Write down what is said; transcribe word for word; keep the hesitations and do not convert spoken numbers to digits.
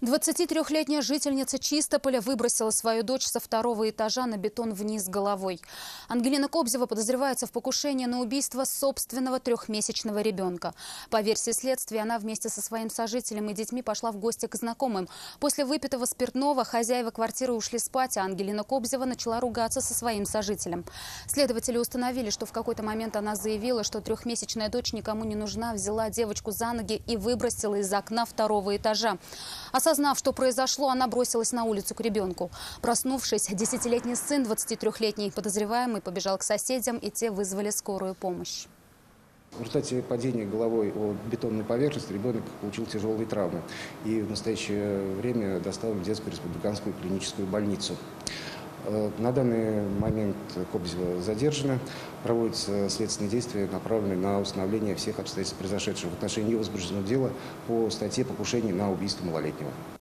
двадцатитрёхлетняя жительница Чистополя выбросила свою дочь со второго этажа на бетон вниз головой. Ангелина Кобзева подозревается в покушении на убийство собственного трехмесячного ребенка. По версии следствия, она вместе со своим сожителем и детьми пошла в гости к знакомым. После выпитого спиртного хозяева квартиры ушли спать, а Ангелина Кобзева начала ругаться со своим сожителем. Следователи установили, что в какой-то момент она заявила, что трехмесячная дочь никому не нужна, взяла девочку за ноги и выбросила из окна второго этажа. Осознав, что произошло, она бросилась на улицу к ребенку. Проснувшись, десятилетний сын, двадцатитрёхлетний подозреваемый, побежал к соседям, и те вызвали скорую помощь. В результате падения головой о бетонную поверхность ребенок получил тяжелые травмы и в настоящее время доставлен в детскую республиканскую клиническую больницу. На данный момент Кобзева задержана. Проводятся следственные действия, направленные на установление всех обстоятельств произошедшего в отношении ее возбужденного дела по статье «Покушение на убийство малолетнего».